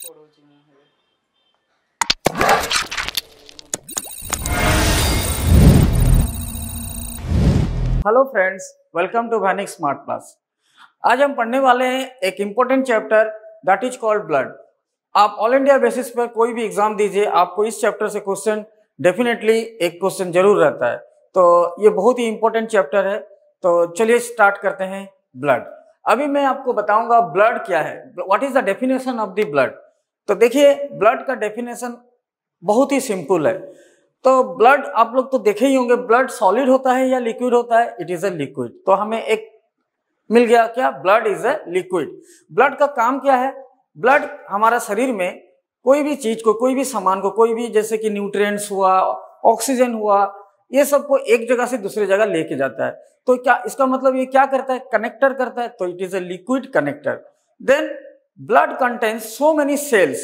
Hello friends, welcome to Vanik smart class. आज हम पढ़ने वाले हैं एक important chapter that is called blood. आप ऑल इंडिया बेसिस पर कोई भी एग्जाम दीजिए, आपको इस चैप्टर से क्वेश्चन डेफिनेटली एक क्वेश्चन जरूर रहता है। तो ये बहुत ही इम्पोर्टेंट चैप्टर है। तो चलिए स्टार्ट करते हैं ब्लड। अभी मैं आपको बताऊंगा ब्लड क्या है, what is the definition of the blood. तो देखिए, ब्लड का डेफिनेशन बहुत ही सिंपल है। तो ब्लड आप लोग तो देखे ही होंगे, ब्लड सॉलिड होता है या लिक्विड होता है। It is a liquid. तो हमें एक मिल गया क्या, blood is a liquid. Blood का काम क्या है? ब्लड हमारा शरीर में कोई भी चीज को, कोई भी सामान को, कोई भी जैसे कि न्यूट्रिएंट्स हुआ, ऑक्सीजन हुआ, ये सबको एक जगह से दूसरे जगह लेके जाता है। तो क्या इसका मतलब ये क्या करता है, कनेक्टर करता है। तो it is a liquid connector. Then blood contains so many cells,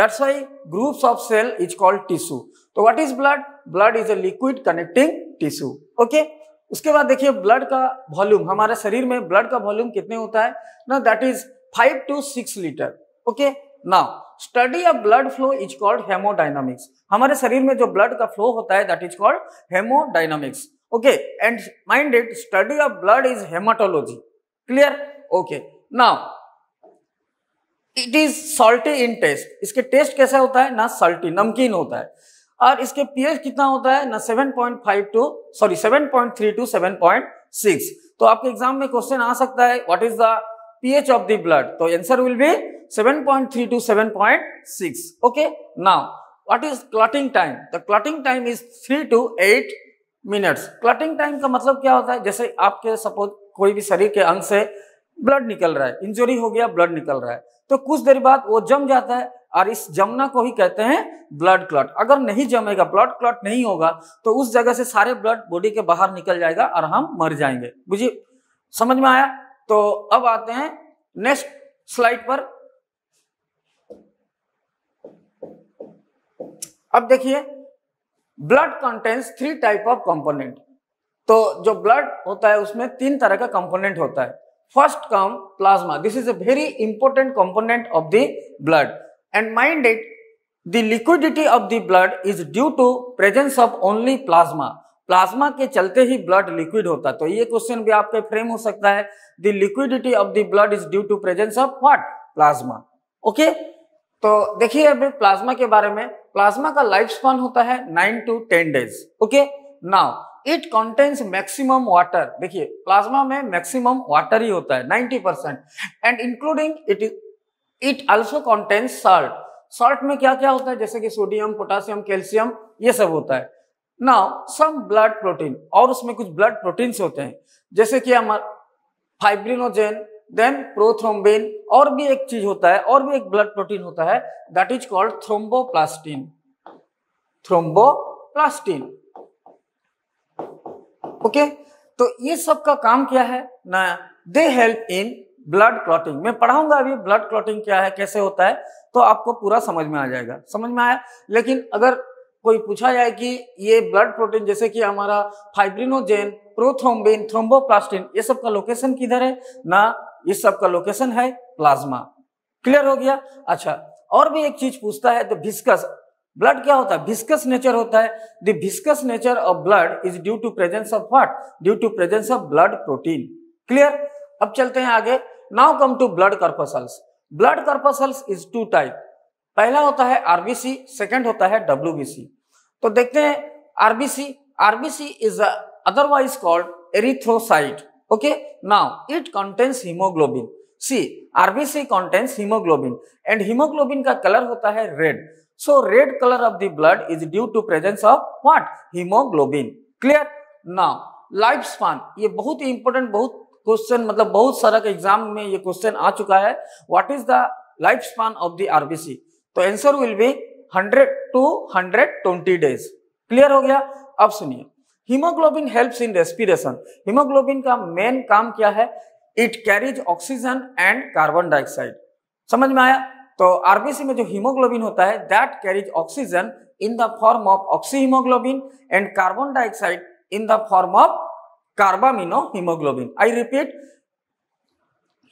that's why groups of cell is called tissue. तो what is blood? Blood is a liquid connecting tissue. Okay? उसके बाद देखिए blood का volume, हमारे शरीर में blood का volume कितने होता है ना, that is 5 to 6 liter. Okay? Now study of blood flow is called hemodynamics. हमारे शरीर में जो blood का flow होता है that is called hemodynamics. Okay? And mind it, study of blood is hematology. Clear? Okay. Now it is salty in taste. इसके taste कैसा होता है ना, सॉल्टी, नमकीन होता है। और इसके पीएच कितना होता है ना, 7.3 to 7.6। तो आपके एग्जाम में क्वेश्चन आ सकता है what is the pH of the blood. तो answer will be 7.3 to 7.6। Okay. Now what is clotting time? The clotting time is 3 to 8 minutes. Clotting time का मतलब क्या होता है, जैसे आपके सपोज कोई भी शरीर के अंग से ब्लड निकल रहा है, इंजरी हो गया, ब्लड निकल रहा है, तो कुछ देर बाद वो जम जाता है और इस जमना को ही कहते हैं ब्लड क्लॉट। अगर नहीं जमेगा, ब्लड क्लॉट नहीं होगा, तो उस जगह से सारे ब्लड बॉडी के बाहर निकल जाएगा और हम मर जाएंगे। बुझिए, समझ में आया? तो अब आते हैं नेक्स्ट स्लाइड पर। अब देखिए, blood contains 3 type of component. तो जो ब्लड होता है उसमें 3 तरह का कंपोनेंट होता है। First come plasma. This is a very important component of the blood, and mind it, the liquidity of the blood is due to presence of only plasma. Plasma के चलते ही blood liquid होता है। तो ये question भी आपके frame हो सकता है, the liquidity of the blood is due to presence of what? Plasma. Okay? तो देखिए अभी प्लाज्मा के बारे में। प्लाज्मा का लाइफ स्पैन होता है 9 to 10 days. Okay? Now it contains maximum water. देखिए प्लाज्मा में मैक्सिमम वाटर ही होता है 90%, and including it also contains salt. Salt में क्या क्या होता है, जैसे कि सोडियम, पोटेशियम, कैल्शियम, ये सब होता है। नाउ सम ब्लड प्रोटीन, और उसमें कुछ ब्लड प्रोटीन्स होते हैं जैसे कि हमारा फाइब्रिनोजेन, देन प्रोथ्रोम्बिन, और भी एक चीज होता है, और भी एक ब्लड प्रोटीन होता है that is called thromboplastin. Thromboplastin. Okay तो ये सब का काम क्या है ना, they help in blood clotting. मैं पढ़ाऊंगा अभी ब्लड क्लॉटिंग क्या है, कैसे होता है, तो आपको पूरा समझ में आ जाएगा। समझ में आया? लेकिन अगर कोई पूछा जाए कि ये ब्लड प्रोटीन जैसे कि हमारा फाइब्रिनोजेन, प्रोथ्रोम्बिन, थ्रोम्बोप्लास्टिन, ये सब का लोकेशन किधर है ना, ये सब का लोकेशन है प्लाज्मा। क्लियर हो गया? अच्छा, और भी एक चीज पूछता है, तो विस्कस ब्लड क्या होता है, विस्कस नेचर होता है। The viscous nature of blood is due to presence of what? Due to presence of blood protein. Clear? अब चलते हैं आगे। Now come to blood corpuscles. Blood corpuscles is 2 type. पहला होता है आरबीसी, सेकंड होता है डब्ल्यूबीसी। तो देखते हैं RBC. RBC is otherwise called erythrocyte. Okay. Now it contains haemoglobin. See, RBC contains haemoglobin, and haemoglobin का कलर होता है red. So red color of the blood is due to presence of what? Hemoglobin. Clear? Now lifespan, ये बहुत ही important, बहुत question, मतलब बहुत सारा के एग्जाम में ये क्वेश्चन आ चुका है। What is the lifespan of the RBC? तो answer will be 100 to 120 days. Clear हो गया? अब सुनिए, hemoglobin helps in respiration. Hemoglobin का main काम क्या है? It carries oxygen and carbon dioxide. समझ में आया? तो आरबीसी में जो हीमोग्लोबिन होता है that carries oxygen in the form of oxy haemoglobin and carbon dioxide in the form of carbamino haemoglobin. I repeat,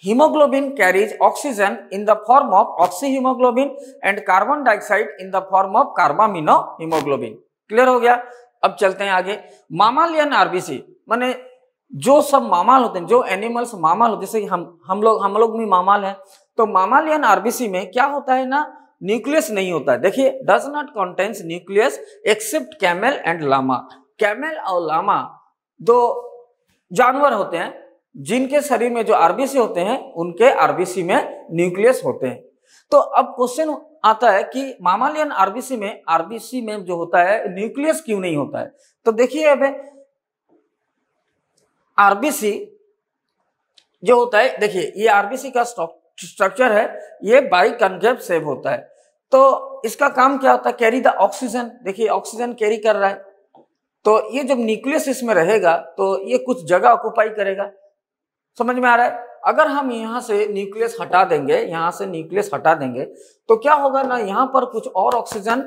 Hemoglobin carries oxygen in the form of oxyhemoglobin and carbon dioxide in the form of carbaminohemoglobin। Clear हो गया। अब चलते हैं आगे। मामालियन RBC माने जो सब मामाल होते हैं, जो एनिमल्स मामाल होते हैं, जैसे हम लोग भी मामाल हैं, तो मामालियन आरबीसी में क्या होता है ना, न्यूक्लियस नहीं होता है। देखिए, does not contains nucleus except camel and llama. Camel और लामा दो जानवर होते हैं जिनके शरीर में जो आरबीसी होते हैं, उनके आरबीसी में न्यूक्लियस होते हैं। तो अब क्वेश्चन आता है कि मामालियन आरबीसी में जो होता है न्यूक्लियस क्यों नहीं होता है। तो देखिए, अब आरबीसी जो होता है, देखिए ये आरबीसी का स्ट्रक्चर है, ये बाई कॉनकेव शेप होता है। तो इसका काम क्या होता है, कैरी द ऑक्सीजन। देखिए ऑक्सीजन कैरी कर रहा है, तो ये जब न्यूक्लियस इसमें रहेगा तो ये कुछ जगह ऑक्यूपाई करेगा। समझ में आ रहा है। अगर हम यहाँ से न्यूक्लियस हटा देंगे, यहाँ से न्यूक्लियस हटा देंगे तो क्या होगा ना, यहाँ पर कुछ और ऑक्सीजन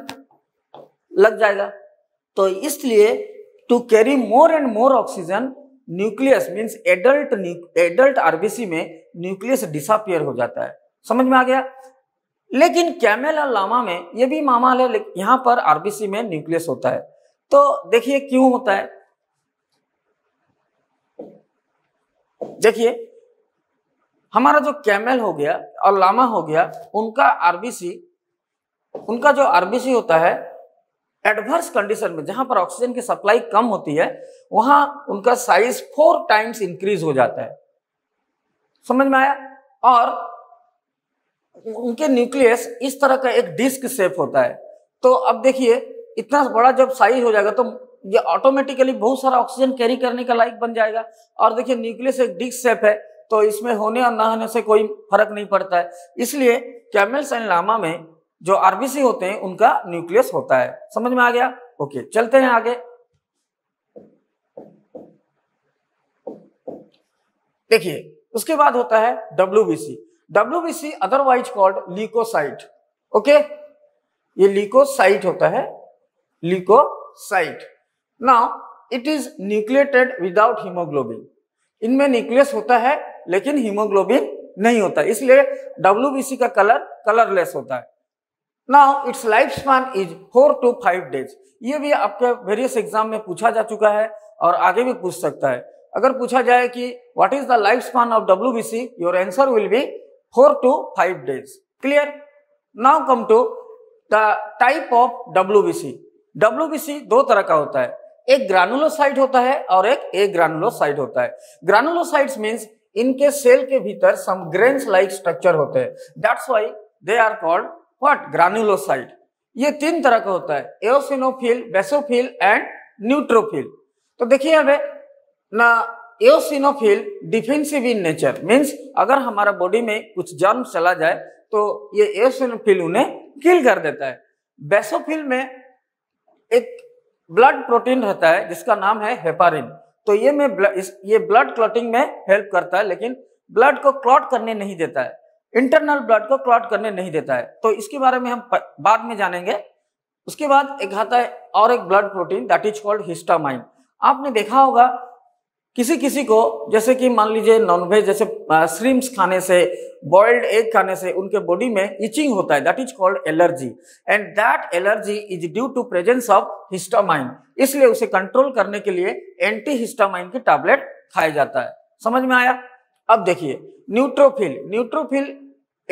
लग जाएगा। तो इसलिए to carry more and more oxygen nucleus means adult RBC में न्यूक्लियस डिसअपीयर हो जाता है। समझ में आ गया। लेकिन कैमल और लामा में, ये भी मामाल है, यहाँ पर आरबीसी में न्यूक्लियस होता है। तो देखिए क्यों होता है। देखिए हमारा जो कैमल हो गया और लामा हो गया, उनका जो आरबीसी होता है एडवर्स कंडीशन में, जहां पर ऑक्सीजन की सप्लाई कम होती है, वहां उनका साइज 4 टाइम्स इंक्रीज हो जाता है। समझ में आया। और उनके न्यूक्लियस इस तरह का एक डिस्क शेप होता है। तो अब देखिए, इतना बड़ा जब साइज हो जाएगा तो ये ऑटोमेटिकली बहुत सारा ऑक्सीजन कैरी करने का लायक बन जाएगा। और देखिए न्यूक्लियस एक डिस्क शेप है, तो इसमें होने और ना होने से कोई फर्क नहीं पड़ता है। इसलिए कैमल्स एंड लामा में जो आरबीसी होते हैं उनका न्यूक्लियस होता है। समझ में आ गया। ओके, चलते हैं आगे। देखिए उसके बाद होता है WBC. WBC otherwise called leucocyte. Okay, ये ल्यूकोसाइट होता है, leucocyte. Now it is nucleated without haemoglobin. इनमें न्यूक्लियस होता है लेकिन हीमोग्लोबिन नहीं होता, इसलिए डब्ल्यूबीसी का कलर कलरलेस होता है। Now its life span is 4 to 5 days। ये भी आपके वेरियस एग्जाम में पूछा जा चुका है और आगे भी पूछ सकता है। अगर पूछा जाए कि what is the life span of WBC, your answer will be 4 to 5 days। Clear. Now come to the type of WBC. WBC दो तरह का होता है, एक ग्रानुलोसाइट होता है और एक ए ग्रानुलोसाइट होता है। ग्रानुलोसाइट्स मींस इनके सेल के भीतर सम ग्रेन्स लाइक स्ट्रक्चर होते हैं, that's why they are called what, granulocyte. ये 3 तरह का होता है, एओसिनोफिल, बेसोफिल एंड न्यूट्रोफिल। तो देखिए अब ना, eosinophil defensive in nature means अगर हमारा बॉडी में कुछ जर्म चला जाए तो ये एओसिनोफिल उन्हें किल कर देता है। बेसोफिल में एक ब्लड प्रोटीन रहता है जिसका नाम है हेपारिन, तो ये ब्लड क्लॉटिंग में हेल्प करता है लेकिन ब्लड को क्लॉट करने नहीं देता है, इंटरनल ब्लड को क्लॉट करने नहीं देता है। तो इसके बारे में हम बाद में जानेंगे। उसके बाद एक आता है और एक blood protein that is called histamine. आपने देखा होगा किसी को, जैसे कि मान लीजिए नॉनवेज जैसे श्रिम्स खाने से, बॉइल्ड एग खाने से उनके बॉडी में इचिंग होता है, that is called allergy and that allergy is due to presence of histamine. इसलिए उसे कंट्रोल करने के लिए एंटी हिस्टामाइन की टैबलेट खाया जाता है। समझ में आया। अब देखिए neutrophil. Neutrophil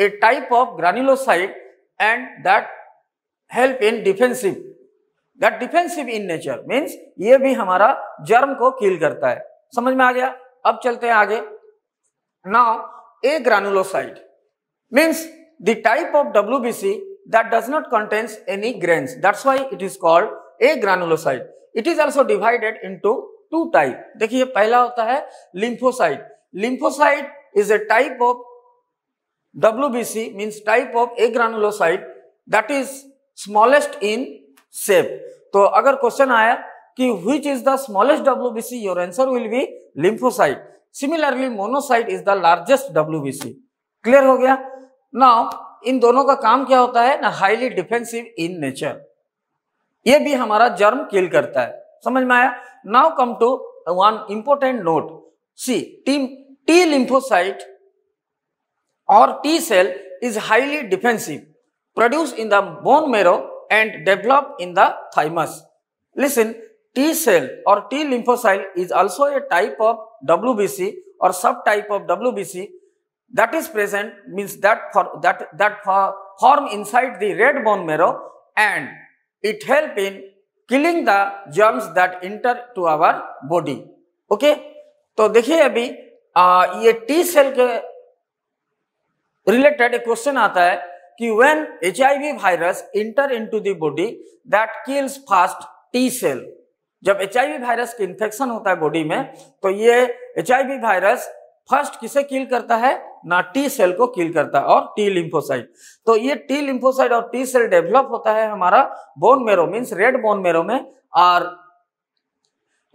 a type of granulocyte and that help in defensive, that defensive in nature means ये भी हमारा जर्म को किल करता है। समझ में आ गया। अब चलते हैं आगे। Now agranulocyte means the type of WBC that does not contains any grains, that's why it is called agranulocyte. It is also divided into 2 type. देखिए पहला होता है lymphocyte. Lymphocyte is a type of WBC means type of agranulocyte that is smallest in shape. तो अगर question आया कि which is the smallest WBC, your answer will be lymphocyte. Similarly, monocyte is the largest WBC. Clear हो गया। Now इन दोनों का काम क्या होता है ना, highly defensive in nature. ये भी हमारा germ kill करता है। समझ में आया। Now come to one important note. See, T lymphocyte Or T cell is highly defensive, produced in the bone marrow and developed in the thymus. Listen, T cell or T lymphocyte is also a type of WBC or subtype of WBC that is present, means that form inside the red bone marrow, and it help in killing the germs that enter to our body. Okay? तो देखिए अभी ये T cell के related एक question आता है कि when HIV virus enter into the body that kills fast T cell. जब एचआईवी वायरस की इंफेक्शन होता है बॉडी में तो ये एचआईवी वायरस फर्स्ट किसे किल करता है ना, टी सेल को किल करता है और टी लिम्फोसाइट. तो ये टी लिम्फोसाइट और टी सेल डेवलप होता है हमारा bone marrow means red bone मेरो में, और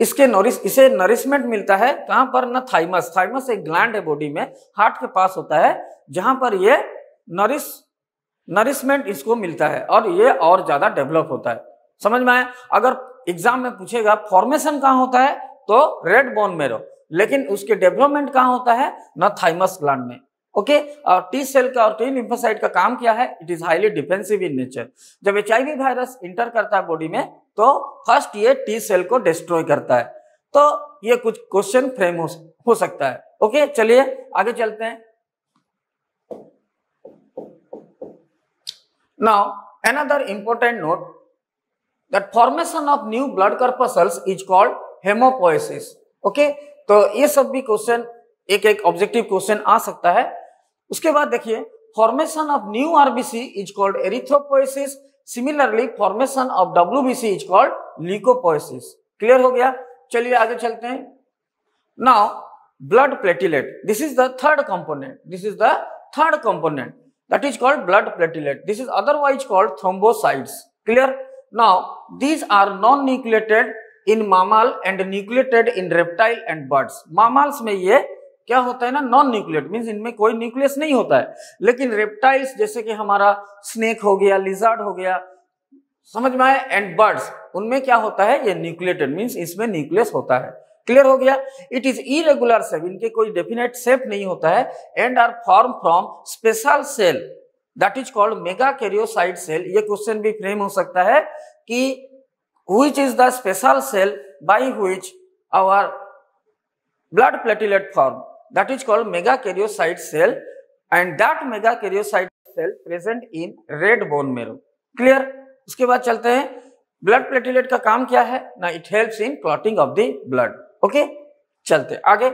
इसे नरिशमेंट मिलता है कहां पर ना थाइमस. थाइमस एक ग्लैंड है बॉडी में, हार्ट के पास होता है, जहां पर ये नरिशमेंट इसको मिलता है और ये और ज्यादा डेवलप होता है. समझ में आया? अगर एग्जाम में पूछेगा फॉर्मेशन कहां होता है तो रेड बोन मेरो, लेकिन उसके डेवलपमेंट कहां होता है ना थाइमस ग्लैंड में. ओके, और टी सेल का और टी लिम्फोसाइट का काम क्या है, it is highly defensive in nature. जब एचआईवी वायरस इंटर करता है बॉडी में तो फर्स्ट ये टी सेल को डिस्ट्रॉय करता है. तो ये कुछ क्वेश्चन फ्रेम हो सकता है. ओके, चलिए आगे चलते हैं. Now another important note that formation of new blood corpuscles is called hemopoiesis. Okay, तो ये सब भी क्वेश्चन एक ऑब्जेक्टिव क्वेश्चन आ सकता है. उसके बाद देखिए formation of new RBC is called erythropoiesis. Similarly formation of WBC is called leucopoiesis. Clear हो गया? चलिए आगे चलते हैं. Now blood platelet, this is the third component. That is called blood platelet. This is otherwise called thrombocytes. Clear? Now these are non-nucleated in mammal and nucleated in reptile and birds. Mammals में ये क्या होता है ना non-nucleated, means इनमें कोई nucleus नहीं होता है. लेकिन reptiles जैसे कि हमारा snake हो गया, lizard हो गया, समझ में आए, and birds उनमें क्या होता है, ये nucleated means इसमें nucleus होता है. क्लियर हो गया? इट इज इरेगुलर शेप, इनके कोई डेफिनेट शेप नहीं होता है, and are form from special cell that is called megakaryocyte cell. ये क्वेश्चन भी फ्रेम हो सकता है कि which is the special cell by which our blood platelet form, that is called megakaryocyte cell, and that megakaryocyte cell present in red bone marrow. Clear? उसके बाद चलते हैं, ब्लड प्लेटिलेट का काम क्या है ना, it helps in clotting of the blood. Okay, चलते आगे.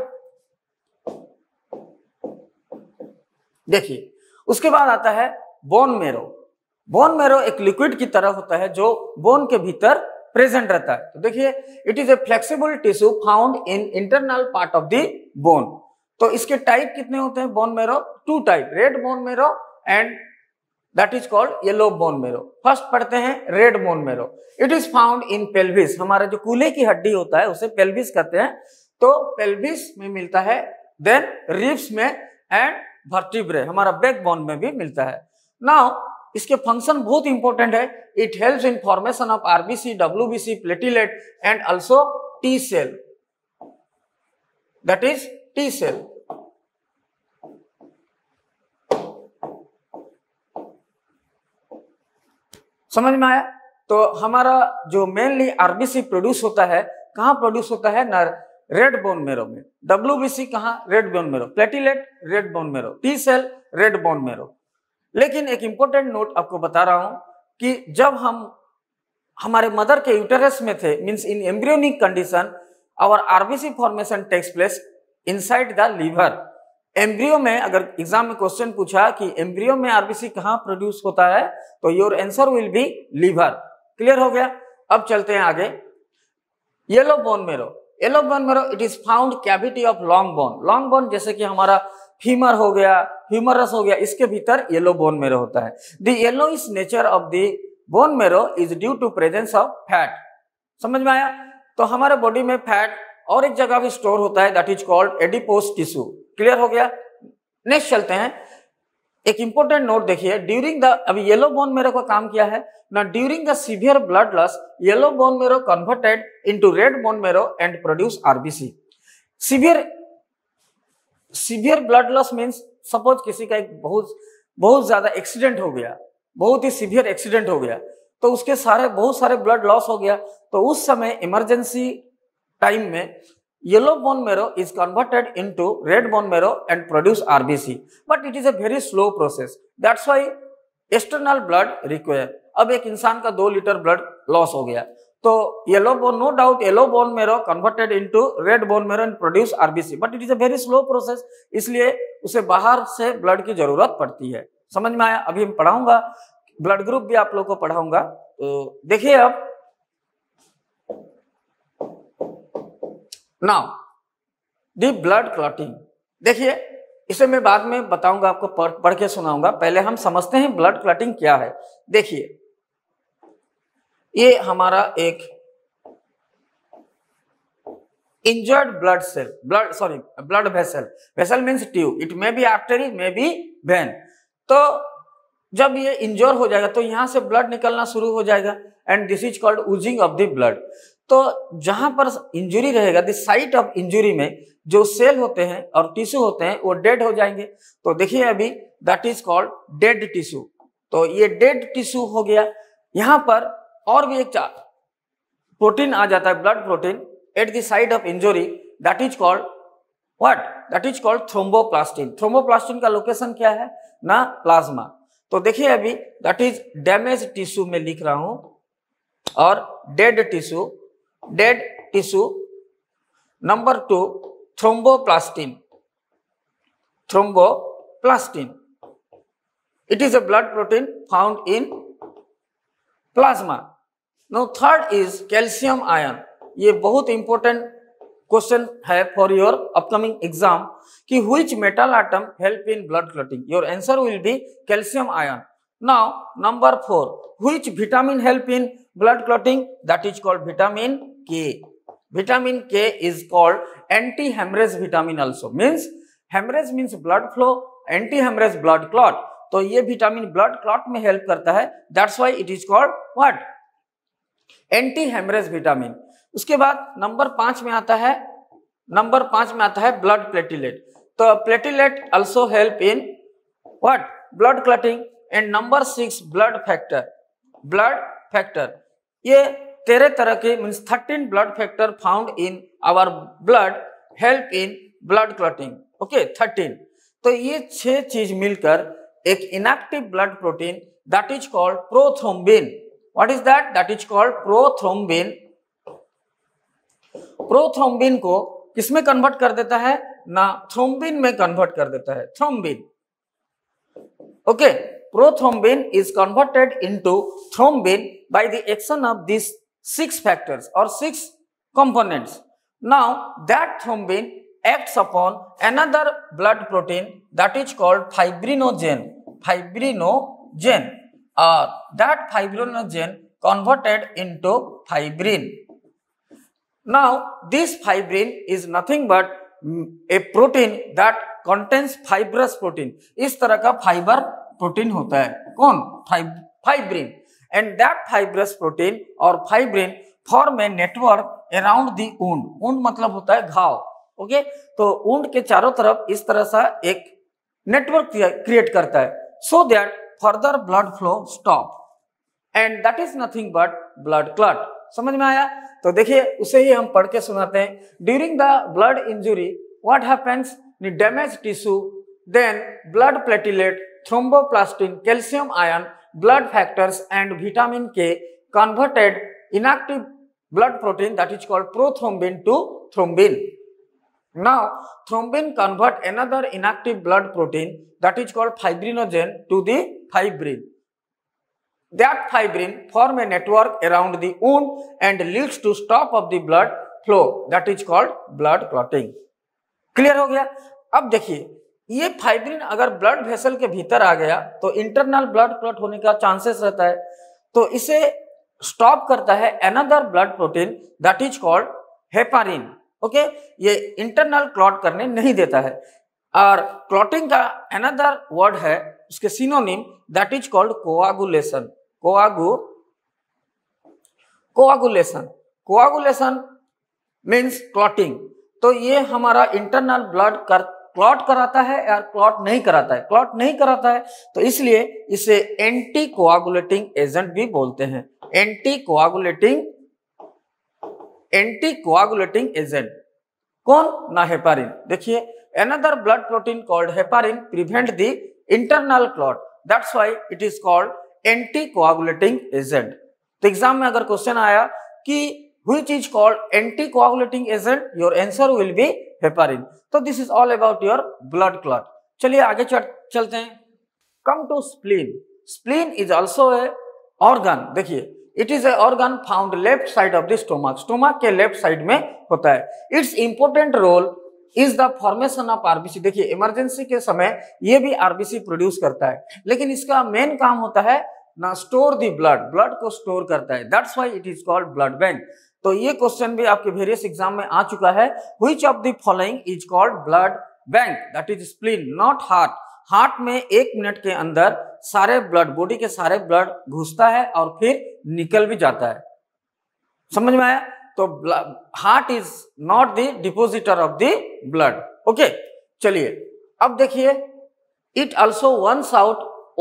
देखिए उसके बाद आता है बोन मेरो. बोन मेरो एक लिक्विड की तरह होता है जो बोन के भीतर प्रेजेंट रहता है. तो देखिए it is a flexible tissue found in internal part of the bone. तो इसके टाइप कितने होते हैं bone marrow? Two type, red bone marrow and that is called yellow bone marrow. First पढ़ते हैं red bone marrow. It is found in pelvis, हमारा जो कूल्हे की हड्डी होता है उसे पेल्विस कहते हैं, तो पेल्विस में मिलता है, देन रिब्स में एंड वर्टिब्रे हमारा बैक बोन में भी मिलता है. नाउ इसके फंक्शन बहुत इंपॉर्टेंट है, it helps in formation of RBC, WBC, platelet and also T cell, that is T cell. समझ में आया? तो हमारा जो मेनली आरबीसी प्रोड्यूस होता है कहाँ प्रोड्यूस होता है ना, रेड बोन मेरो में. डब्ल्यूबीसी कहाँ? Red bone marrow. Platelet red bone marrow. T cell red bone marrow. लेकिन एक इम्पोर्टेंट नोट आपको बता रहा हूं कि जब हम हमारे मदर के यूटेरस में थे means in embryonic condition our RBC formation takes place inside the liver. Embryo में अगर एग्जाम में क्वेश्चन पूछा कि एम्ब्रियो में आरबीसी कहां प्रोड्यूस होता है तो your answer will be liver. Clear हो गया? अब चलते हैं आगे. Yellow bone marrow. Yellow bone marrow it is found cavity of long bone. Long bone जैसे कि हमारा फीमर हो गया, ह्यूमरस हो गया, इसके भीतर येलो बोन मेरो होता है. The yellowish nature of the bone marrow is due to presence of fat. समझ में आया? तो हमारे बॉडी में फैट और एक जगह भी स्टोर होता है, that is called adipose tissue. Clear हो गया? नेक्स्ट चलते हैं. एक इंपॉर्टेंट नोट देखिए, ड्यूरिंग द अभी येलो बोन मेरो का काम क्या है ना, during the severe blood loss yellow bone marrow converted into red bone marrow and produce RBC. Severe blood loss means suppose किसी का एक बहुत ज्यादा एक्सीडेंट हो गया, बहुत ही सीवियर एक्सीडेंट हो गया, तो उसके बहुत सारे ब्लड लॉस हो गया, तो उस समय इमरजेंसी टाइम में yellow bone marrow is converted into red bone marrow and produce RBC, but it is a very slow process, that's why external blood require. अब एक इंसान का 2 लीटर ब्लड लॉस हो गया, तो yellow bone, no doubt yellow bone marrow converted into red bone marrow and produce RBC, but it is a very slow process, इसलिए उसे बाहर से ब्लड की जरूरत पड़ती है। समझ में आया? अभी मैं पढ़ाऊंगा, ब्लड ग्रुप भी आप लोग को पढ़ाऊंगा। तो देखिए अब नाउ द ब्लड क्लॉटिंग, देखिए इसे मैं बाद में बताऊंगा, आपको पढ़ के सुनाऊंगा, पहले हम समझते हैं ब्लड क्लॉटिंग क्या है। देखिए ये हमारा एक injured blood cell, blood vessel, vessel means tube, it may be artery may be vein. तो जब ये इंजोर हो जाएगा तो यहां से ब्लड निकलना शुरू हो जाएगा and this is called oozing of the blood. तो जहां पर इंजुरी रहेगा, द साइट ऑफ इंजुरी में जो सेल होते हैं और टिश्यू होते हैं वो डेड हो जाएंगे। तो देखिए अभी that is called dead tissue, तो ये डेड टिश्यू हो गया। यहाँ पर और भी एक प्रोटीन आ जाता है, blood protein at the site of injury, that is called what, that is called thromboplastin. Thromboplastin का लोकेशन क्या है ना, प्लाज्मा। तो देखिए अभी दैट इज डैमेज टिश्यू में लिख रहा हूं, और dead tissue, dead tissue number 2 thromboplastin, thromboplastin, it is a blood protein found in plasma. Now third is calcium ion, ये बहुत इंपॉर्टेंट क्वेश्चन है फॉर योर अपकमिंग एग्जाम कि which metal atom help in blood clotting, your answer will be calcium ion. Now number 4 which vitamin help in blood clotting, that is called vitamin K. Vitamin K is called anti-hemorrhage vitamin also, means hemorrhage means blood flow, anti-hemorrhage blood clot, तो ये vitamin blood clot में help करता है, that's why it is called what, anti-hemorrhage vitamin। उसके बाद number 5 में आता है blood platelet, तो platelet also help in what, blood clotting। and number 6 blood factor, blood factor, ये 13 तरह के means 13 blood factor found in our blood help in blood clotting. Okay 13, तो ये 6 चीज मिलकर एक inactive blood protein that is called prothrombin. What is that, that is called prothrombin. Prothrombin को किसमें कन्वर्ट कर देता है ना, थ्रोम्बिन में कन्वर्ट कर देता है, thrombin. Okay, prothrombin is converted into thrombin by the action of these 6 factors or 6 components. Now that thrombin acts upon another blood protein that is called fibrinogen. Fibrinogen, or that fibrinogen converted into fibrin. Now this fibrin is nothing but a protein that contains fibrous protein. इस तरह का fibre protein होता है, कौन, fibrin. And that fibrous protein or fibrin form a network around the wound. Wound मतलब होता है घाव, ओके? तो wound के चारों तरफ इस तरह सा एक network create करता है, so that further blood flow stop. And that is nothing but blood clot. समझ में आया? तो देखिए उसे ही हम पढ़ के सुनाते हैं। During the blood injury, what happens? The damaged tissue, then blood platelet, thromboplastin, calcium ion, blood factors and vitamin K converted inactive blood protein that is called prothrombin to thrombin. Now thrombin convert another inactive blood protein that is called fibrinogen to the fibrin. That fibrin form a network around the wound and leads to stop of the blood flow, that is called blood clotting. Clear हो गया? अब देखिए ये fibrin अगर blood vessel के भीतर आ गया तो इंटरनल ब्लड क्लॉट होने का चांसेस रहता है, तो इसे स्टॉप करता है another blood protein that is called heparin. Okay, ये इंटरनल क्लॉट करने नहीं देता है। और क्लॉटिंग का अनदर वर्ड है, उसके synonym that is called coagulation. Coagulation means clotting. तो ये हमारा इंटरनल ब्लड क्लॉट कराता है या क्लॉट नहीं कराता है? क्लॉट नहीं कराता है, तो इसलिए इसे एंटी कोआगुलेटिंग एजेंट भी बोलते हैं। एंटी कोआगुलेटिंग एजेंट कौन? ना हेपारिन। देखिए, another blood protein called heparin prevent the internal clot, that's why it is called anticoagulating agent। तो एग्जाम में अगर क्वेश्चन आया कि which is called anticoagulating agent, your answer will be heparin। तो this is all about your blood clot। चलिए आगे चलते हैं। Come to spleen। Spleen is also a organ। देखिए, it is a organ found left side of the stomach, stomach के left side में होता है। It's important role is the formation of RBC. देखिए, इमरजेंसी के समय ये भी आरबीसी प्रोड्यूस करता है, लेकिन इसका मेन काम होता है ना स्टोर द ब्लड, ब्लड को स्टोर करता है, that's why it is called blood bank. तो ये क्वेश्चन भी आपके वेरियस एग्जाम में आ चुका है। Which of the following is called blood bank? That is spleen, not heart. Heart में 1 मिनट के अंदर सारे ब्लड, बॉडी के सारे ब्लड घुसता है और फिर निकल भी जाता है। समझ में आया? तो heart is not the depositor of the blood. Okay, चलिए अब देखिए, it also once out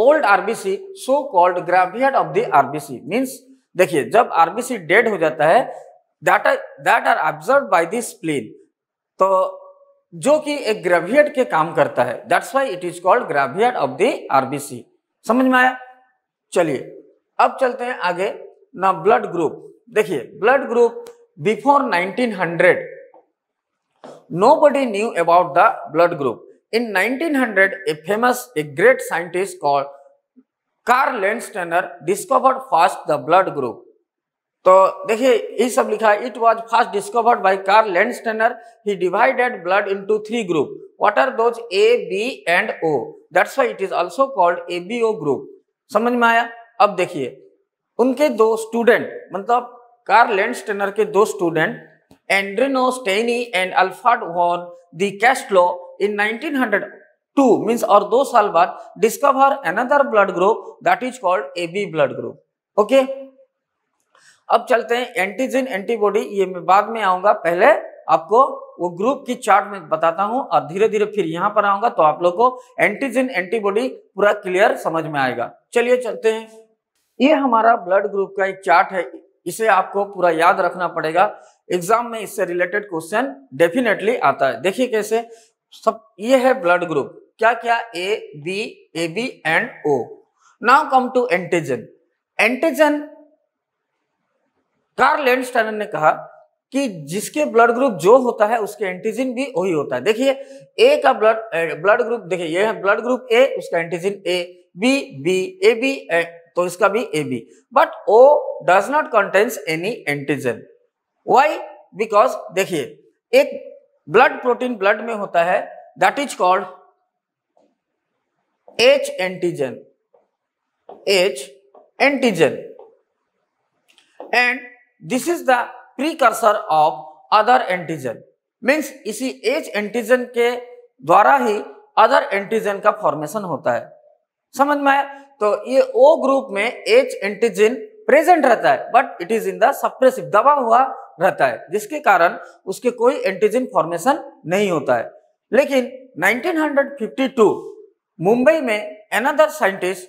old RBC, so called graveyard of the RBC. Means देखिए, जब आरबीसी डेड हो जाता है, that are observe by the spleen, तो जो कि एक ग्रेवियट के काम करता है, that's why it is called graveyard of the RBC. समझ में आया? चलिए अब चलते हैं आगे ना ब्लड ग्रुप। देखिए, blood group before 1900 nobody knew about the blood group. In 1900 a famous, a great scientist called Karl Landsteiner discovered first the blood group. तो देखिए, ये सब लिखा है, it was first discovered by Karl Landsteiner. He divided blood into 3 group, what are those? A, B and O, that's why it is also called ABO group. समझ में आया? अब देखिए, उनके 2 स्टूडेंट, मतलब कार्ल लैंडस्टेनर के 2 स्टूडेंट एंड्रीनो स्टेनी एंड अल्फाड Castello in 1902 means और 2 साल बाद discover another blood group, that is called AB blood group. Okay, अब चलते हैं एंटीजन एंटीबॉडी, ये मैं बाद में आऊंगा, पहले आपको वो ग्रुप की चार्ट में बताता हूं और धीरे धीरे फिर यहां पर आऊंगा, तो आप लोग को एंटीजन एंटीबॉडी पूरा क्लियर समझ में आएगा। चलिए चलते हैं। ये हमारा ब्लड ग्रुप का एक चार्ट है, इसे आपको पूरा याद रखना पड़ेगा, एग्जाम में इससे रिलेटेड क्वेश्चन डेफिनेटली आता है। देखिए कैसे सब, ये है ब्लड ग्रुप क्या क्या, A B and O. Now come to antigen. Antigen Karl Landsteiner ने कहा कि जिसके ब्लड ग्रुप जो होता है उसके एंटीजन भी वही होता है। देखिए, ए का ब्लड ग्रुप, देखिए ये है ब्लड ग्रुप ए, उसका antigen A, B A B, तो इसका भी A B. But O does not contains any antigen. Why? Because देखिए, एक ब्लड प्रोटीन ब्लड में होता है, that is called H antigen, H antigen, and this is the precursor of other antigen. Means इसी H antigen के द्वारा ही other antigen का फॉर्मेशन होता है। समझ में आया? तो ये ओ ग्रुप में एच एंटीजन प्रेजेंट रहता है, but it is in the suppressive, दबा हुआ रहता है, जिसके कारण उसके कोई एंटीजन फॉर्मेशन नहीं होता है। लेकिन 1952 मुंबई में अनदर साइंटिस्ट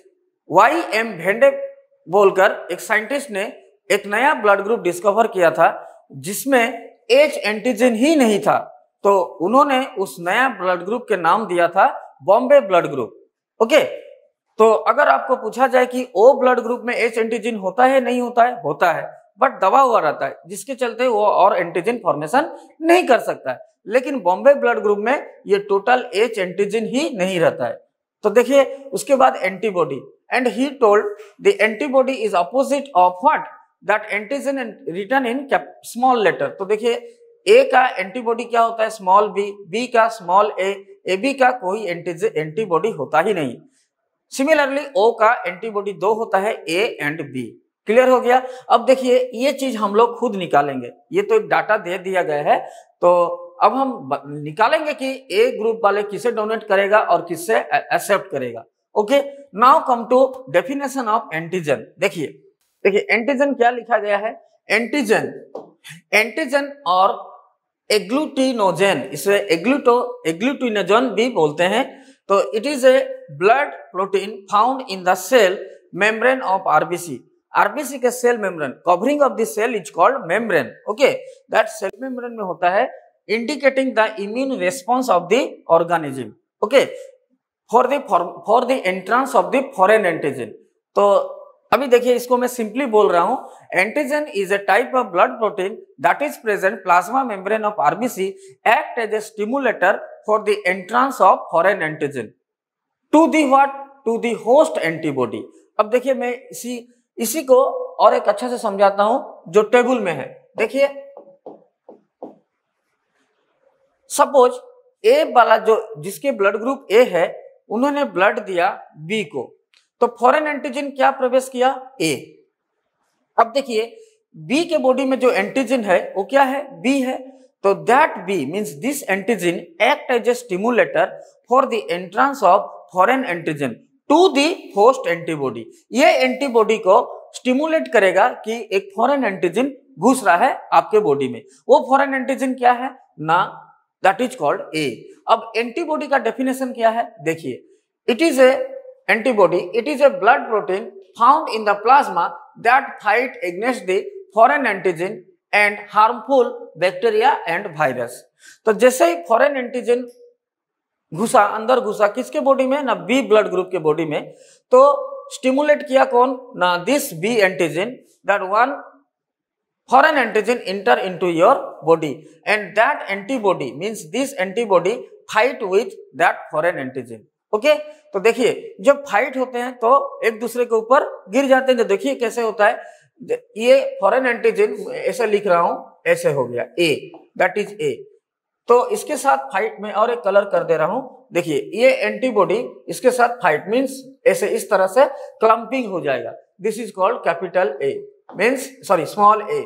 वाई एम भेंडे बोलकर एक साइंटिस्ट ने एक नया ब्लड ग्रुप डिस्कवर किया था, जिसमें एच एंटीजन ही नहीं था, तो उन्होंने उस नया ब्लड ग्रुप के नाम दिया था बॉम्बे ब्लड ग्रुप। ओके, तो अगर आपको पूछा जाए कि ओ ब्लड ग्रुप में एच एंटीजन होता है नहीं होता है? होता है, बट दबा हुआ रहता है, जिसके चलते वो और एंटीजन फॉर्मेशन नहीं कर सकता है। लेकिन बॉम्बे ब्लड ग्रुप में ये टोटल एच एंटीजन ही नहीं रहता है। तो देखिए, उसके बाद antibody, and he told the antibody is opposite of what? That antigen and written in small letter. तो देखिए, ए का एंटीबॉडी क्या होता है? स्मॉल बी, बी का स्मॉल ए, ए बी का कोई एंटीबॉडी होता ही नहीं। सिमिलरली ओ का एंटीबॉडी 2 होता है, ए एंड बी। क्लियर हो गया? अब देखिए, ये चीज हम लोग खुद निकालेंगे, ये तो एक डाटा दे दिया गया है, तो अब हम निकालेंगे कि ए ग्रुप वाले किसे डोनेट करेगा और किससे एक्सेप्ट करेगा। Okay, now come to definition of antigen. देखिए एंटीजन क्या लिखा गया है? एंटीजन और एग्लूटिनोजेन, इसे एग्लूटिनोजेन भी बोलते हैं। तो it is a blood protein found in the cell membrane of RBC. RBC के cell membrane, covering of the cell is called membrane. Okay, that cell membrane में होता है indicating the immune response of the organism. Okay, for the entrance of the foreign antigen. तो अभी देखिए, इसको मैं simply बोल रहा हूं। Antigen is a type of blood protein that is present plasma membrane of RBC, act as a stimulator for the entrance of foreign antigen to the what, to the host antibody. अब देखिए, मैं इसी को और एक अच्छे से समझाता हूं जो टेबल में है। देखिए, सपोज ए वाला जो जिसके ब्लड ग्रुप ए है, उन्होंने ब्लड दिया बी को, तो फॉरेन एंटीजन क्या प्रवेश किया, ए। अब देखिए, बी के बॉडी में जो एंटीजन है वो क्या है, बी है। तो that B means this antigen act as a stimulator for the entrance of foreign antigen to the host antibody. ये एंटीबॉडी को स्टिमुलेट करेगा कि एक फॉरेन एंटीजन घुस रहा है आपके बॉडी में। वो फॉरेन एंटीजन क्या है ना, दैट इज कॉल्ड ए। अब एंटीबॉडी का डेफिनेशन क्या है, देखिए, it is a antibody, it is a blood protein found in the plasma that fight against the foreign antigen and harmful bacteria and virus। तो जैसे ही foreign antigen घुसा, अंदर घुसा किसके बॉडी में ना, B blood group के बॉडी में, तो stimulate किया कौन ना, this B antigen, that one foreign antigen enter into your body and that antibody means this antibody fight with that foreign antigen। Okay, तो देखिए, जब फाइट होते हैं तो एक दूसरे के ऊपर गिर जाते हैं। तो देखिए कैसे होता है, ये फॉरेन एंटीजन ऐसा लिख रहा हूं, ऐसे हो गया ए, दैट इज ए। तो इसके साथ फाइट में और एक कलर कर दे रहा हूं, देखिए ये एंटीबॉडी इसके साथ फाइट मींस ऐसे इस तरह से क्लम्पिंग हो जाएगा। This is called capital A means sorry small A,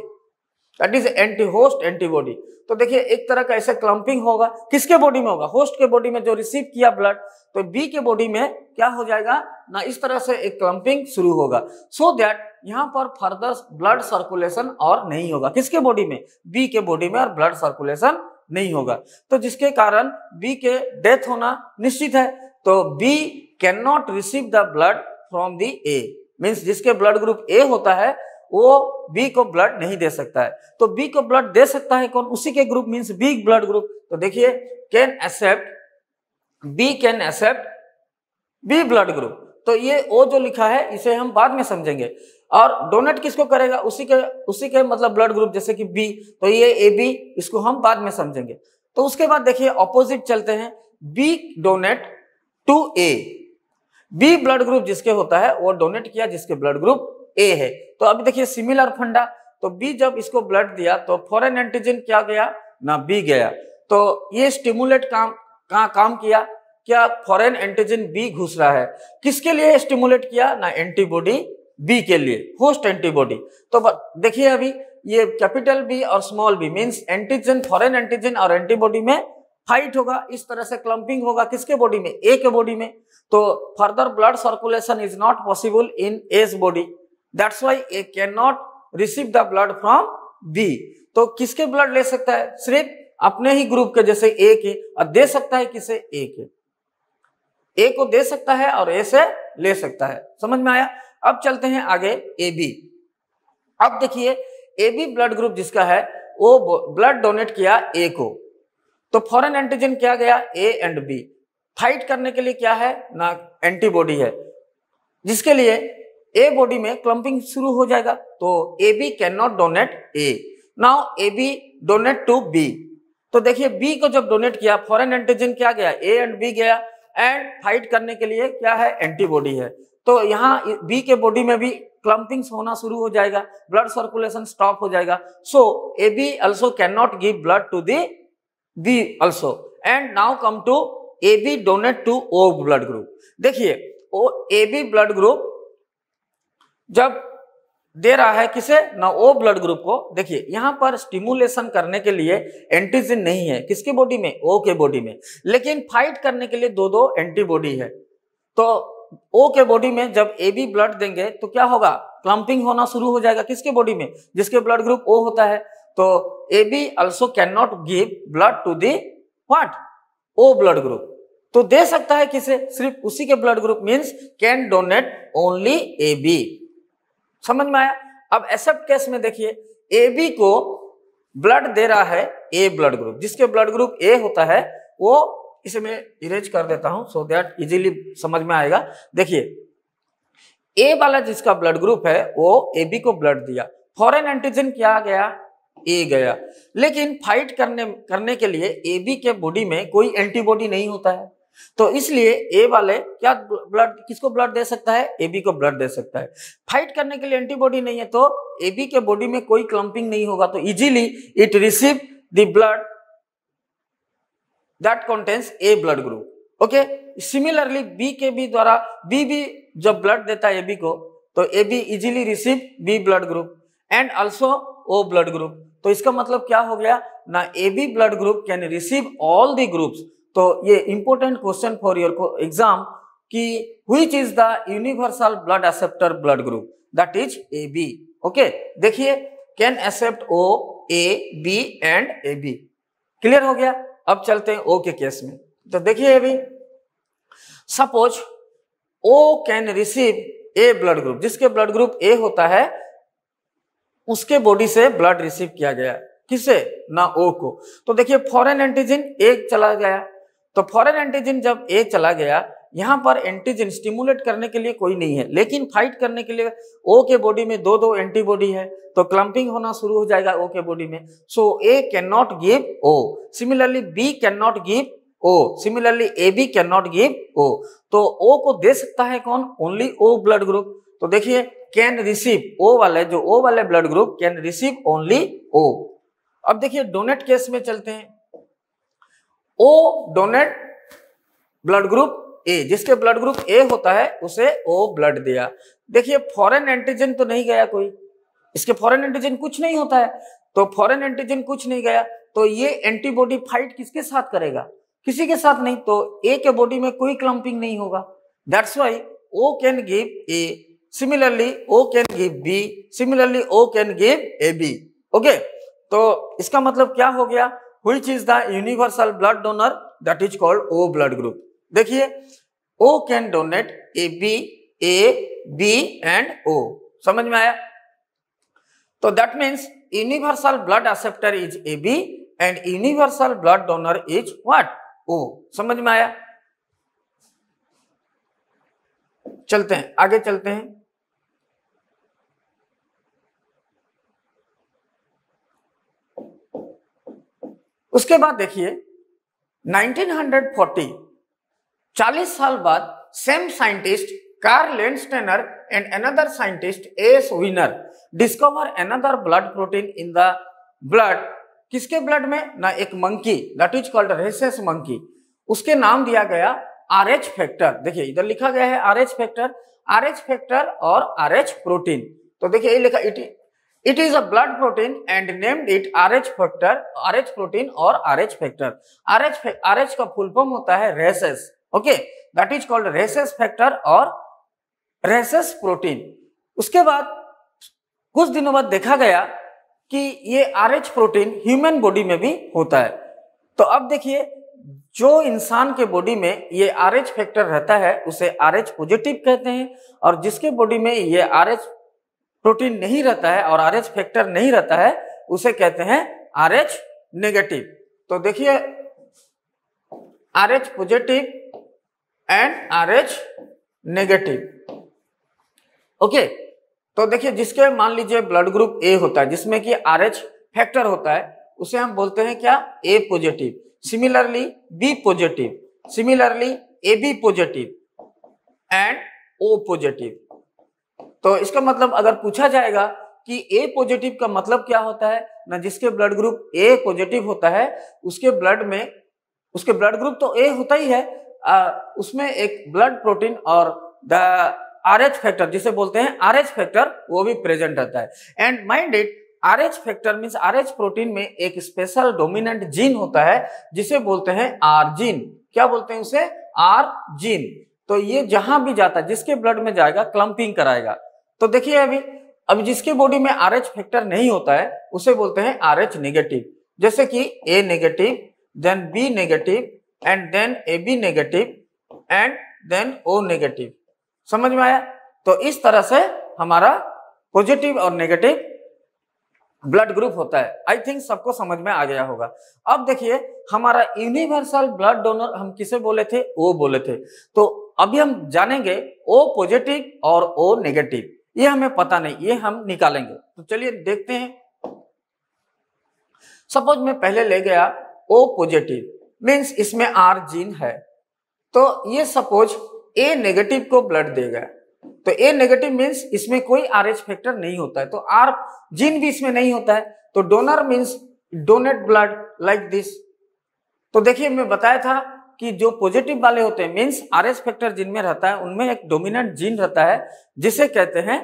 that is anti host antibody. तो देखिए, एक तरह का ऐसा क्लम्पिंग होगा, किसके बॉडी में होगा, होस्ट के बॉडी में जो रिसीव किया ब्लड। तो बी के बॉडी में क्या हो जाएगा ना, इस तरह से एक क्लम्पिंग शुरू होगा, सो दैट यहाँ पर फर्दर ब्लड सर्कुलेशन और नहीं होगा। किसके बॉडी में, बी के बॉडी में, और ब्लड सर्कुलेशन नहीं होगा, तो जिसके कारण बी के डेथ होना निश्चित है। तो B can not receive the blood from the A means जिसके ब्लड ग्रुप ए होता है वो बी को ब्लड नहीं दे सकता है। तो बी को ब्लड दे सकता है कौन, उसी के group means B blood group. तो देखिए, can accept, B can accept B blood group. तो ये ओ जो लिखा है इसे हम बाद में समझेंगे। और डोनेट किसको करेगा, उसी के मतलब ब्लड ग्रुप, जैसे कि बी, तो ये ए बी, इसको हम बाद में समझेंगे। तो उसके बाद देखिए, ऑपोजिट चलते हैं, B donate to A. B blood group जिसके होता है वो डोनेट किया जिसके ब्लड ग्रुप ए है। तो अभी देखिए, सिमिलर फंडा, तो बी जब इसको ब्लड दिया तो फॉरेन एंटीजन क्या गया ना, बी गया। तो ये स्टिमुलेट काम किया, क्या फॉरेन एंटीजन बी घुस रहा है, किसके लिए स्टिमुलेट किया ना, एंटीबॉडी बी के लिए, होस्ट एंटीबॉडी। तो देखिए, अभी ये कैपिटल बी और small B means antigen, foreign antigen और एंटीबॉडी में फाइट होगा, इस तरह से क्लम्पिंग होगा, किसके बॉडी में, ए के बॉडी में। तो further blood circulation is not possible in as body, That's why A cannot receive the blood from B। तो किसके ब्लड ले सकता है, सिर्फ अपने ही ग्रुप के, जैसे A के, और दे सकता है किसे, A के, A को दे सकता है और A से ले सकता है। समझ में आया। अब चलते हैं आगे, AB। अब देखिए, AB ब्लड ग्रुप जिसका है वो ब्लड डोनेट किया A को, तो फॉरेन एंटीजन क्या गया, A एंड B। फाइट करने के लिए क्या है ना, एंटीबॉडी है, जिसके लिए ए बॉडी में क्लम्पिंग शुरू हो जाएगा। तो A B can not donate A, now A B donate to B. तो देखिए, बी को जब डोनेट किया, फॉरेन एंटीजन क्या गया, ए एंड बी गया, एंड फाइट करने के लिए क्या है, एंटीबॉडी है। तो यहाँ बी के बॉडी में भी क्लम्पिंग्स होना शुरू हो जाएगा, ब्लड सर्कुलेशन स्टॉप हो जाएगा। So A B also can not give blood to the B also. And now come to A B donate to O blood group. देखिए, O A B blood group जब दे रहा है किसे ना, ओ blood group को। देखिए, यहां पर स्टिमुलेशन करने के लिए एंटीजन नहीं है, किसके बॉडी में, ओ के बॉडी में, लेकिन फाइट करने के लिए दो दो एंटीबॉडी है। तो ओ के बॉडी में जब ए बी ब्लड देंगे तो क्या होगा, क्लम्पिंग होना शुरू हो जाएगा, किसके बॉडी में, जिसके ब्लड ग्रुप ओ होता है। तो AB also cannot give blood to the what? O blood group. तो दे सकता है किसे? सिर्फ उसी के blood group, means can donate only AB. समझ में आया? अब एक्सेप्ट केस में देखिए, AB को ब्लड दे रहा है A ब्लड ग्रुप, जिसके ब्लड ग्रुप A होता है वो, इसे मैं इरेज कर देता हूं सो दैट इजीली समझ में आएगा. देखिए A वाला जिसका ब्लड ग्रुप है वो AB को ब्लड दिया, फॉरेन एंटीजन क्या गया? A गया, लेकिन फाइट करने के लिए AB के बॉडी में कोई एंटीबॉडी नहीं होता है, तो इसलिए A वाले क्या ब्लड, किसको ब्लड दे सकता है? AB को ब्लड दे सकता है. फाइट करने के लिए एंटीबॉडी नहीं है तो AB के बॉडी में कोई क्लंपिंग नहीं होगा, तो easily it receive the blood that contains A blood group. Okay, similarly B के भी द्वारा, B भी जब ब्लड देता है AB को तो AB easily receive B blood group and also O blood group. तो इसका मतलब क्या हो गया ना, AB blood group can receive all the groups. तो ये important question for your exam कि which is the universal blood acceptor blood group, that is AB. Okay, देखिए can accept O, A, B and AB. Clear हो गया? अब चलते हैं O के केस में. तो देखिए अभी suppose O can receive A blood group, जिसके ब्लड ग्रुप A होता है उसके बॉडी से ब्लड रिसीव किया गया, किसे? ना O को. तो देखिए फॉरेन एंटीजन A चला गया, तो फॉरेन एंटीजन जब A चला गया, यहाँ पर एंटीजन स्टिमुलेट करने के लिए कोई नहीं है, लेकिन फाइट करने के लिए O के बॉडी में दो दो एंटीबॉडी है, तो क्लंपिंग होना शुरू हो जाएगा O के बॉडी में. So A can not give O, similarly B can not give O, similarly AB can not give O. तो O को दे सकता है कौन? Only O blood group. तो देखिए कैन रिसीव, O वाले जो O वाले blood group can receive only O. अब देखिए डोनेट केस में चलते हैं. O donate blood group A, जिसके ब्लड ग्रुप A होता है उसे O ब्लड दिया. देखिए फॉरेन एंटीजन तो नहीं गया कोई, इसके फॉरेन एंटीजन कुछ नहीं होता है, तो फॉरेन एंटीजन कुछ नहीं गया, तो ये एंटीबॉडी फाइट किसके साथ करेगा? किसी के साथ नहीं, तो A के बॉडी में कोई क्लंपिंग नहीं होगा. That's why O can give A, similarly O can give B, similarly O can give AB. Okay, तो इसका मतलब क्या हो गया? Which is the universal blood donor, that is called O blood group. देखिए O can donate AB, A, B and O. समझ में आया? तो that means universal blood acceptor is AB and universal blood donor is what? O. समझ में आया? चलते हैं, आगे चलते हैं. उसके बाद देखिए 1940, 40 साल बाद same scientist Karl Landsteiner and another scientist S Wiener discover another blood protein in the blood. किसके ब्लड में? ना एक monkey, that is called rhesus monkey. उसके नाम दिया गया RH फैक्टर. देखिए इधर लिखा गया है RH फैक्टर, RH फैक्टर और RH प्रोटीन. तो देखिए ये लिखा it is a blood protein and named it RH factor, RH protein और RH फैक्टर. RH का फुल फॉर्म होता है rhesus. Okay, that is called rhesus factor और रेसेस प्रोटीन. उसके बाद कुछ दिनों बाद देखा गया कि ये RH प्रोटीन ह्यूमन बॉडी में भी होता है. तो अब देखिए जो इंसान के बॉडी में ये RH फैक्टर रहता है उसे RH पॉजिटिव कहते हैं, और जिसके बॉडी में ये RH प्रोटीन नहीं रहता है और RH फैक्टर नहीं रहता है उसे कहते हैं RH नेगेटिव. तो देखिए RH positive and RH negative. Okay, तो देखिए जिसके मान लीजिए ब्लड ग्रुप A होता है जिसमें कि RH फैक्टर होता है उसे हम बोलते हैं क्या? A positive. Similarly B positive, similarly AB positive and O positive. तो इसका मतलब अगर पूछा जाएगा कि A पॉजिटिव का मतलब क्या होता है ना, जिसके ब्लड ग्रुप A पॉजिटिव होता है उसके ब्लड में, उसके ब्लड ग्रुप तो A होता ही है, उसमें एक ब्लड प्रोटीन और द RH फैक्टर जिसे बोलते हैं RH फैक्टर वो भी प्रेजेंट रहता है. And mind it, RH factor means RH protein में एक स्पेशल डोमिनेंट जीन होता है जिसे बोलते हैं R जीन. क्या बोलते हैं उसे? R gene. तो ये जहां भी जाता है, जिसके ब्लड में जाएगा क्लंपिंग कराएगा. तो देखिए अभी अब जिसके बॉडी में आरएच फैक्टर नहीं होता है उसे बोलते हैं आरएच नेगेटिव, जैसे कि A negative, then B negative and then A B negative and then O negative. समझ में आया? तो इस तरह से हमारा पॉजिटिव और नेगेटिव ब्लड ग्रुप होता है। आई थिंक सबको समझ में आ गया होगा। अब देखिए हमारा यूनिवर्सल ब्लड डोनर हम किसे बोले थे? ओ बोले थे। तो अभी हम जानेंगे ओ पॉजिटिव और ओ नेगेटिव, ये हमें पता नहीं, ये हम निकालेंगे। तो चलिए देखते हैं। सपोज मैं पहले ले गया ओ पॉजिटिव, मीन्स इसमें आर जीन है, तो ये सपोज ए नेगेटिव को ब्लड देगा। तो ए नेगेटिव मीन्स इसमें कोई आरएच फैक्टर नहीं होता है, तो आर जीन भी इसमें नहीं होता है। तो donor means donate blood like this. तो देखिए मैं बताया था कि जो पॉजिटिव वाले होते हैं मीन्स आरएच फैक्टर जिनमें रहता है उनमें एक डोमिनेंट जीन रहता है जिसे कहते हैं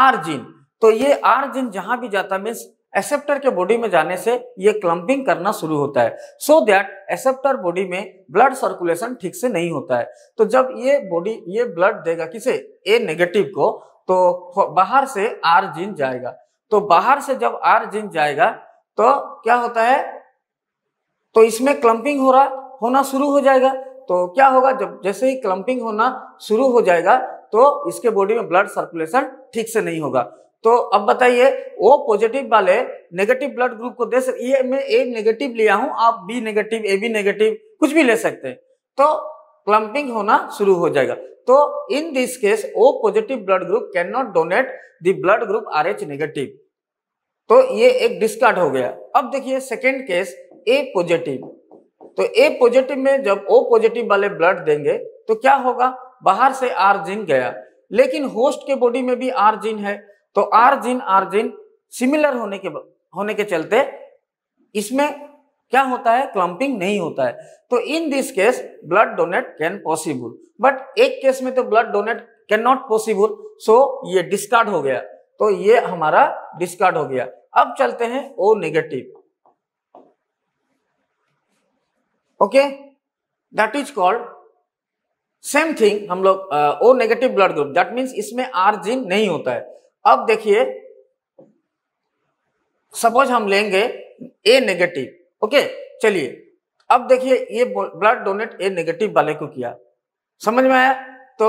आर जीन। तो ये आर जीन जहां भी जाता है मीन्स एसेप्टर के बॉडी में जाने से ये क्लम्पिंग करना शुरू होता है, सो दैट एसेप्टर बॉडी में ब्लड सर्कुलेशन ठीक से नहीं होता है। तो जब ये ब्लड देगा किसे? ए नेगेटिव को, तो बाहर से आर जीन जाएगा। तो बाहर से जब आर जीन जाएगा तो क्या होता है? तो इसमें क्लम्पिंग होना शुरू हो जाएगा। तो क्या होगा? जब जैसे ही क्लम्पिंग होना शुरू हो जाएगा तो इसके बॉडी में ब्लड सर्कुलेशन ठीक से नहीं होगा। तो अब बताइए ओ पॉजिटिव वाले नेगेटिव ब्लड ग्रुप को दे सकते? ये मैं ए नेगेटिव लिया हूं, आप B negative, A B negative कुछ भी ले सकते हैं। तो क्लम्पिंग होना शुरू हो जाएगा। तो in this case O positive blood group can not donate the blood group RH negative. तो ये एक डिस्कार्ड हो गया। अब देखिए सेकेंड केस ए पॉजिटिव। तो ए पॉजिटिव में जब ओ पॉजिटिव वाले ब्लड देंगे तो क्या होगा? बाहर से आर जीन गया, लेकिन होस्ट के बॉडी में भी आर जीन है, तो आर जीन सिमिलर होने के चलते इसमें क्या होता है? क्लम्पिंग नहीं होता है। तो in this case blood donate can possible, but एक केस में तो blood donate can not possible, so ये डिस्कार्ड हो गया। तो ये हमारा डिस्कार्ड हो गया। अब चलते हैं O negative. Okay, that is called same thing. हम लोग O negative blood group, that means इसमें आर जीन नहीं होता है। अब देखिए सपोज हम लेंगे ए नेगेटिव। ओके, चलिए अब देखिए ये ब्लड डोनेट ए नेगेटिव वाले को किया। समझ में आया? तो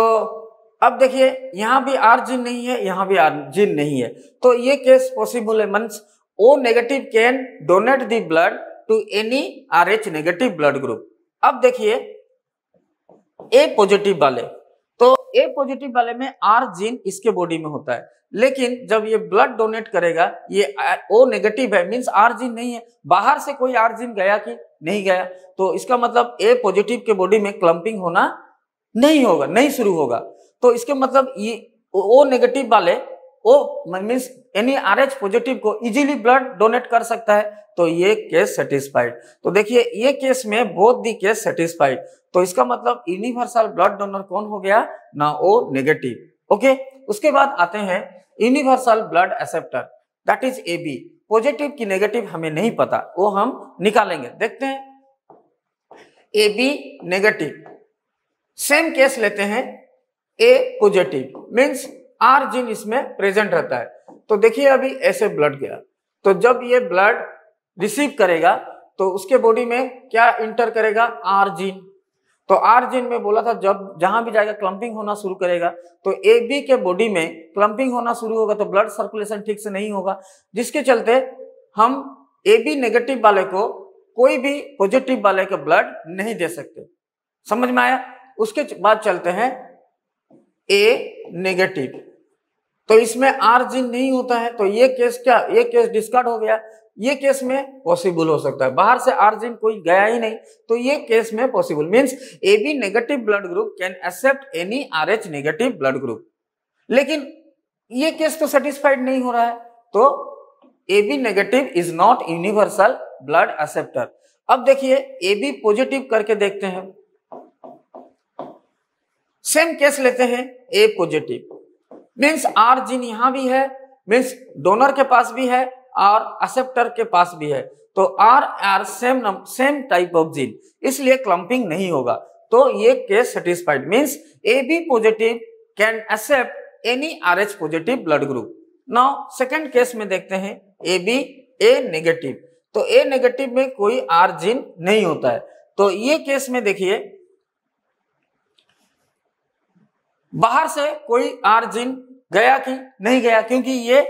अब देखिए यहां भी आर जीन नहीं है, यहां भी आर जीन नहीं है, तो ये केस पॉसिबल है। Means O negative can donate the blood to any R H negative blood group. अब देखिए ए पॉजिटिव वाले, तो ए पॉजिटिव वाले में आर जीन इसके बॉडी में होता है, लेकिन जब ये ब्लड डोनेट करेगा, ये ओ नेगेटिव है मींस आर जीन नहीं है, बाहर से कोई आर जीन गया कि नहीं गया, तो इसका मतलब ए पॉजिटिव के बॉडी में क्लम्पिंग होना नहीं शुरू होगा। तो इसके मतलब ये ओ नेगेटिव वाले O means any R H positive को इजीली ब्लड डोनेट कर सकता है। तो ये केस सेटिस्फाइड। तो देखिए ये केस में बोथ दी केस सेटिस्फाइड। तो इसका मतलब यूनिवर्सल ब्लड डोनर कौन हो गया ना? ओ नेगेटिव। ओके, उसके बाद आते हैं universal blood acceptor, that is A B. Positive की नेगेटिव हमें नहीं पता, वो हम निकालेंगे। देखते हैं A B negative. Same case लेते हैं A positive, means R gene इसमें प्रेजेंट रहता है। तो देखिए अभी ऐसे ब्लड गया, तो जब ये ब्लड रिसीव करेगा तो उसके बॉडी में क्या इंटर करेगा? R gene. तो आर जीन में बोला था जब जहां भी जाएगा क्लम्पिंग होना शुरू करेगा। तो ए बी के बॉडी में क्लम्पिंग होना शुरू होगा, तो ब्लड सर्कुलेशन ठीक से नहीं होगा, जिसके चलते हम ए बी नेगेटिव वाले को कोई भी पॉजिटिव वाले का ब्लड नहीं दे सकते। समझ में आया? उसके बाद चलते हैं ए नेगेटिव। तो इसमें आर जीन नहीं होता है, तो ये केस डिस्कार्ड हो गया। ये केस में पॉसिबल हो सकता है, बाहर से आर जीन कोई गया ही नहीं, तो ये केस में possible. Means A B negative blood group can accept any R H negative blood group, लेकिन ये केस तो सेटिस्फाइड नहीं हो रहा है। तो A B negative is not universal blood acceptor. अब देखिए ए बी पॉजिटिव करके देखते हैं। सेम केस लेते हैं A positive, means R gene यहां भी है, मीन्स डोनर के पास भी है और एक्सेप्टर के पास भी है। तो R same type of gene, इसलिए क्लम्पिंग नहीं होगा। तो ये case satisfied, means A B positive can accept any R H positive blood group. Now second case में देखते हैं ए बी ए नेगेटिव, तो ए नेगेटिव में कोई आर जीन नहीं होता है। तो ये केस में देखिए बाहर से कोई आर जीन गया कि नहीं गया, क्योंकि ये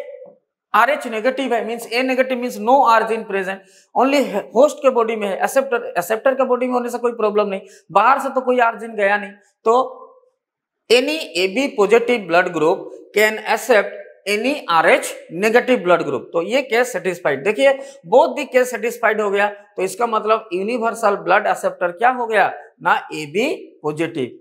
RH नेगेटिव है, means A negative means no R gene present, only host के बॉडी में है, एक्सेप्टर के बॉडी में होने से कोई प्रॉब्लम नहीं, बाहर से तो कोई आर जीन गया नहीं। तो any AB positive blood group can accept any RH negative blood group, तो ये केस सेटिस्फाइड। देखिए बोथ दी केस सेटिस्फाइड हो गया, तो इसका मतलब यूनिवर्सल ब्लड एक्सेप्टर क्या हो गया ना AB पॉजिटिव।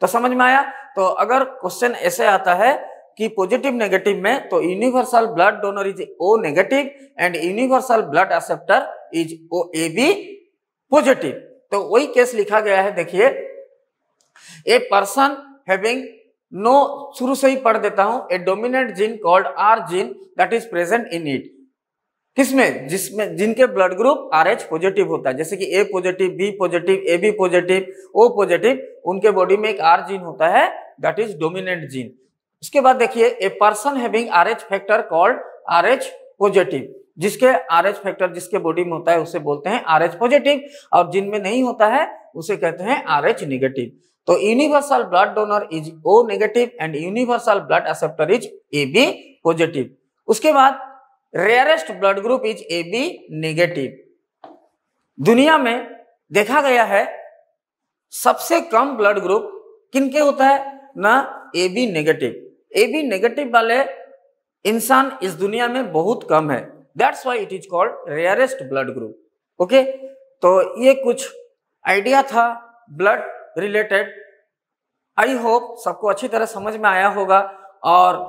तो समझ में आया। तो अगर क्वेश्चन ऐसे आता है कि पॉजिटिव नेगेटिव में, तो universal blood donor is O negative and universal blood acceptor is O A B positive, तो वही केस लिखा गया है। देखिए ए पर्सन हैविंग नो, शुरू से ही पढ़ देता हूं, ए dominant gene called R gene that is present in it, किसमें जिसमें जिनके ब्लड ग्रुप RH पॉजिटिव होता है, जैसे कि A positive, B positive, AB positive, O positive, उनके बॉडी में एक R जीन होता है दैट इज डोमिनेंट जीन। उसके बाद देखिए ए person having RH factor called RH positive, जिसके RH फैक्टर जिसके बॉडी में होता है उसे बोलते हैं RH पॉजिटिव, और जिनमें नहीं होता है उसे कहते हैं RH नेगेटिव। तो universal blood donor is O negative and universal blood acceptor is AB positive. उसके बाद rarest blood group is AB negative. दुनिया में देखा गया है सबसे कम ब्लड ग्रुप किनके होता है ना AB नेगेटिव। AB नेगेटिव वाले इंसान इस दुनिया में बहुत कम है, that's why it is called rarest blood group. Okay, तो ये कुछ आइडिया था ब्लड रिलेटेड। आई होप सबको अच्छी तरह समझ में आया होगा और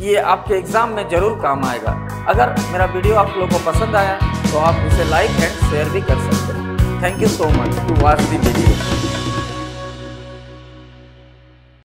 ये आपके एग्जाम में जरूर काम आएगा। अगर मेरा वीडियो आप लोगों को पसंद आया तो आप इसे लाइक एंड शेयर भी कर सकते हैं। Thank you so much to watch the video.